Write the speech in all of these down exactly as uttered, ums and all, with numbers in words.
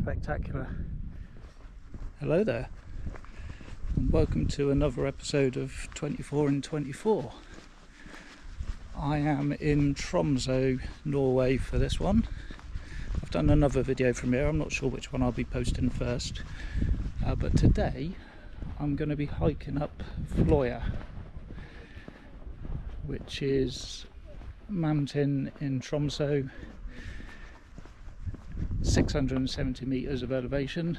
spectacular. Hello there, and welcome to another episode of twenty-four in twenty-four. I am in Tromsø, Norway for this one. I've done another video from here, I'm not sure which one I'll be posting first, uh, but today I'm going to be hiking up Fløya, which is a mountain in Tromsø, six hundred seventy metres of elevation.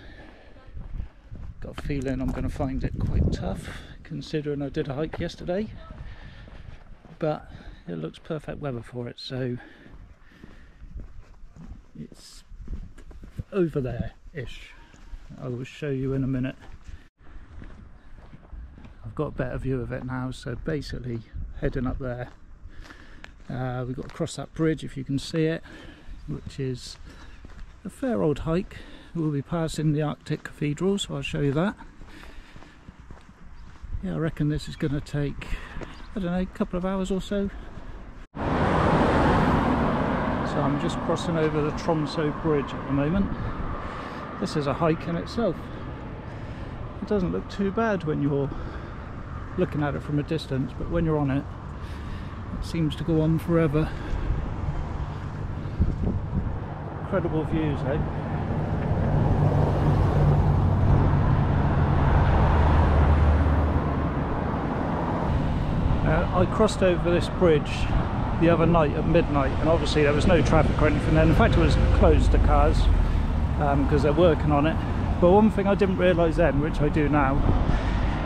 Got a feeling I'm going to find it quite tough, considering I did a hike yesterday, but it looks perfect weather for it, so it's over there-ish. I will show you in a minute. I've got a better view of it now, so basically heading up there. Uh, we've got to cross that bridge, if you can see it, which is a fair old hike. We'll be passing the Arctic Cathedral, so I'll show you that. Yeah, I reckon this is going to take, I don't know, a couple of hours or so. So I'm just crossing over the Tromsø Bridge at the moment. This is a hike in itself. It doesn't look too bad when you're looking at it from a distance, but when you're on it, it seems to go on forever. Incredible views, eh? Uh, I crossed over this bridge the other night at midnight, and obviously there was no traffic or anything there. In fact, it was closed to cars because um, they're working on it. But one thing I didn't realise then, which I do now,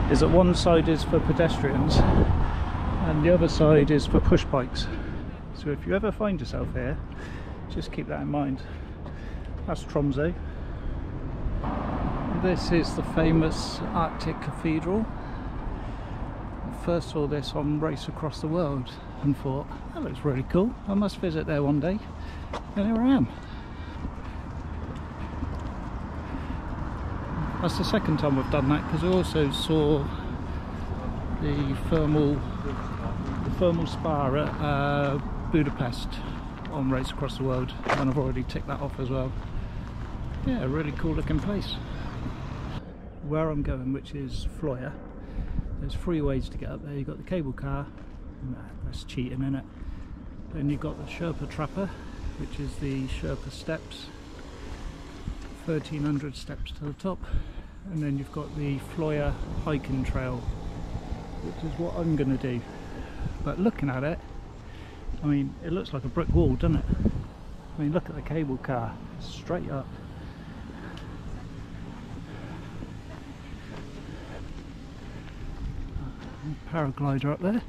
is that one side is for pedestrians and the other side is for push bikes. So if you ever find yourself here, just keep that in mind. That's Tromsø. This is the famous Arctic Cathedral. I first saw this on Race Across the World and thought, that looks really cool, I must visit there one day. And here I am. That's the second time I've done that, because I also saw the thermal, the thermal spa at uh, Budapest on Race Across the World, and I've already ticked that off as well. Yeah, really cool looking place. Where I'm going, which is Fløya, there's three ways to get up there. You've got the cable car, nah, that's cheating in it. Then you've got the Sherpatrappa, which is the Sherpa steps, thirteen hundred steps to the top, and then you've got the Fløya hiking trail, which is what I'm going to do. But looking at it, I mean, it looks like a brick wall, doesn't it? I mean, look at the cable car, straight up. Paraglider up there.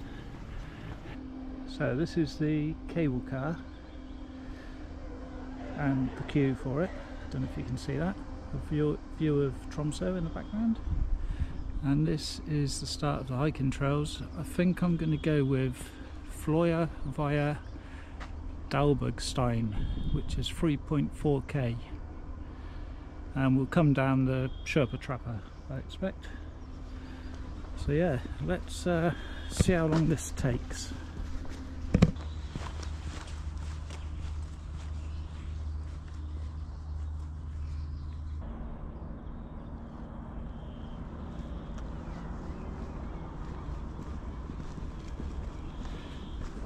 So this is the cable car and the queue for it. I don't know if you can see that. A view, view of Tromsø in the background. And this is the start of the hiking trails. I think I'm going to go with Fløya via Dalbergstein, which is three point four K, and we'll come down the Sherpatrappa, I expect. So yeah, let's uh, see how long this takes.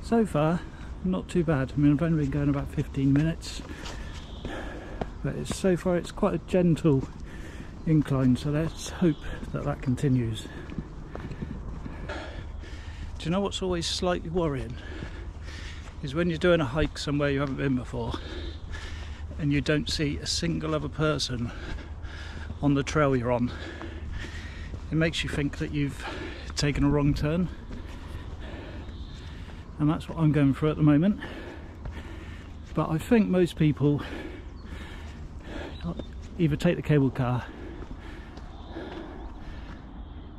So far, not too bad. I mean, I've only been going about fifteen minutes, but it's, so far it's quite a gentle incline, so let's hope that that continues. Do you know what's always slightly worrying? Is when you're doing a hike somewhere you haven't been before and you don't see a single other person on the trail you're on. It makes you think that you've taken a wrong turn. And that's what I'm going for at the moment. But I think most people either take the cable car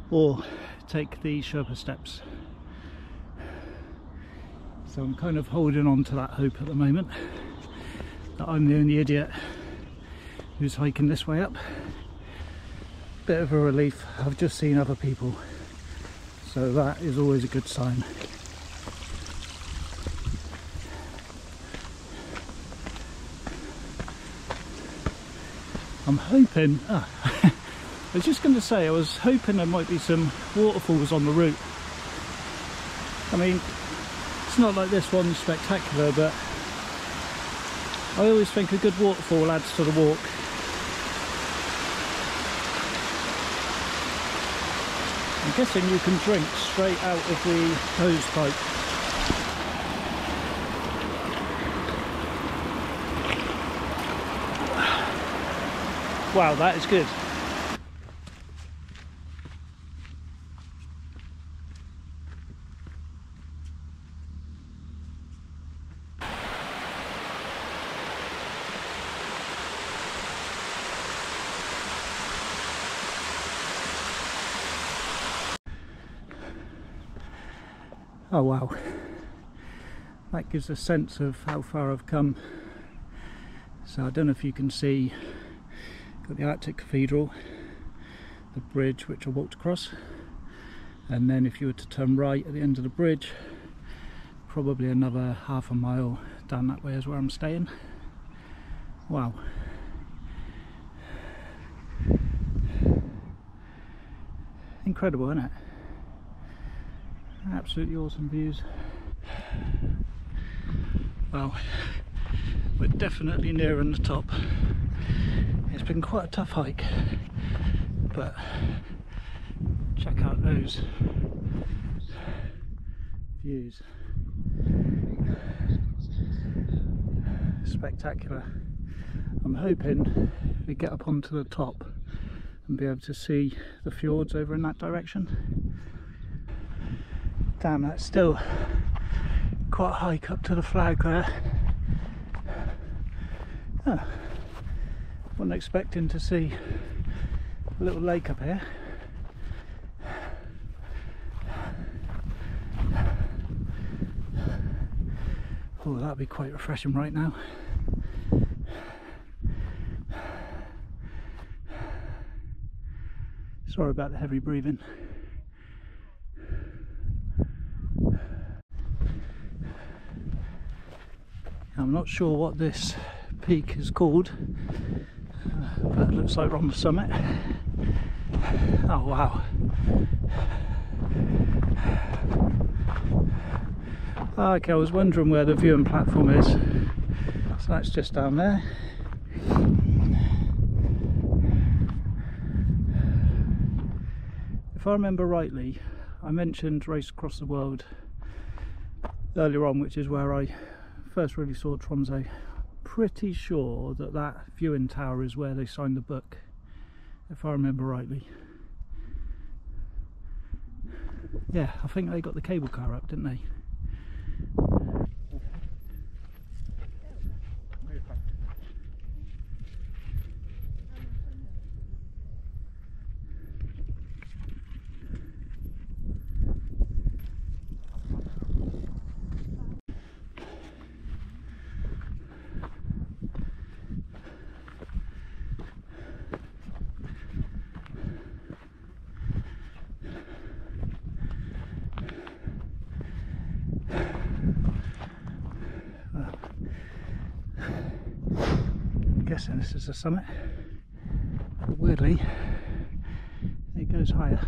or take the Sherpa steps. So I'm kind of holding on to that hope at the moment that I'm the only idiot who's hiking this way up. Bit of a relief, I've just seen other people. So that is always a good sign. I'm hoping, ah, I was just going to say, I was hoping there might be some waterfalls on the route. I mean, it's not like this one's spectacular, but I always think a good waterfall adds to the walk. I'm guessing you can drink straight out of the hose pipe. Wow, that is good. Oh wow, that gives a sense of how far I've come. So I don't know if you can see, got the Arctic Cathedral, the bridge which I walked across, and then if you were to turn right at the end of the bridge, probably another half a mile down that way is where I'm staying. Wow. Incredible, isn't it? Absolutely awesome views. Well, we're definitely nearing the top. It's been quite a tough hike, but check out those views. Spectacular. I'm hoping we get up onto the top and be able to see the fjords over in that direction. Damn, that's still quite a hike up to the flag there. Oh. Wasn't expecting to see a little lake up here. Oh, that'd be quite refreshing right now. Sorry about the heavy breathing. I'm not sure what this peak is called. But it looks like we're on the summit. Oh wow. Okay, I was wondering where the viewing platform is. So that's just down there. If I remember rightly, I mentioned Race Across the World earlier on, which is where I first really saw Tromsø. Pretty sure that that viewing tower is where they signed the book, if I remember rightly. Yeah, I think they got the cable car up, didn't they? This is the summit, but weirdly it goes higher.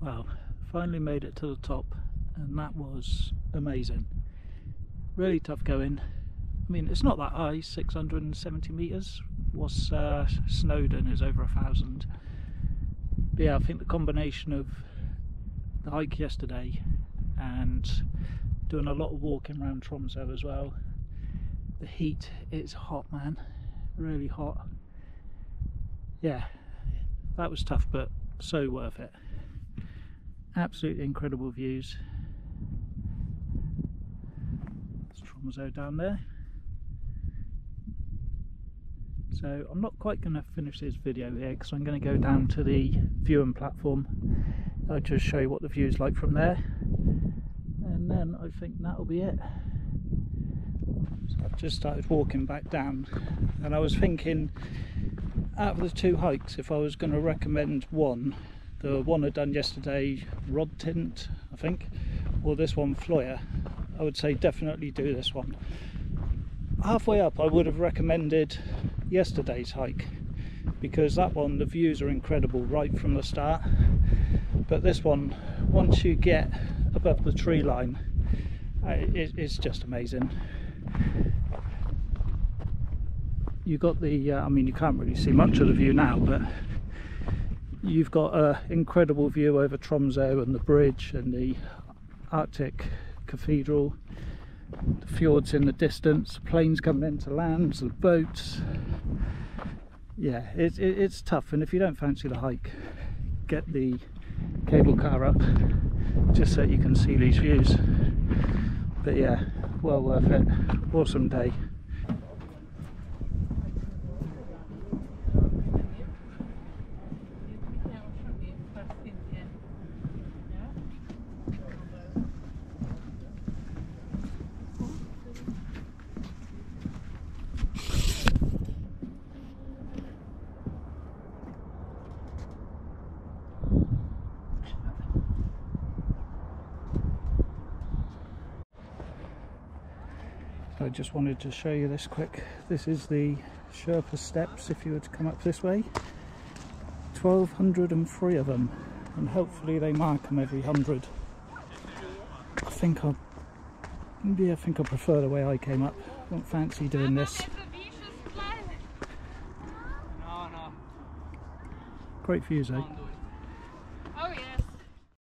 Well, finally made it to the top, and that was amazing. Really tough going. I mean, it's not that high, six hundred seventy metres. What's uh, Snowdon is over a thousand. But yeah, I think the combination of the hike yesterday and doing a lot of walking around Tromsø as well. The heat, it's hot, man, really hot. Yeah, that was tough, but so worth it. Absolutely incredible views. Tromsø down there. So I'm not quite going to finish this video here because I'm going to go down to the viewing platform. I'll just show you what the view is like from there, and then I think that'll be it. So I've just started walking back down, and I was thinking, out of the two hikes, if I was going to recommend one, the one I done yesterday, Rodtind, I think, or this one, Fløya, I would say definitely do this one. Halfway up, I would have recommended yesterday's hike, because that one, the views are incredible right from the start. But this one, once you get above the tree line, it, it's just amazing. You've got the, uh, I mean, you can't really see much of the view now, but you've got an incredible view over Tromsø and the bridge and the Arctic Cathedral, the fjords in the distance, planes coming into land, the boats. Yeah, it, it, it's tough, and if you don't fancy the hike, get the cable car up just so you can see these views. But yeah, well worth it. Awesome day. I just wanted to show you this quick. This is the Sherpa steps if you were to come up this way. twelve hundred and three of them, and hopefully they mark them every hundred. I think I, yeah, I think I prefer the way I came up. Don't fancy doing this. Great views, eh?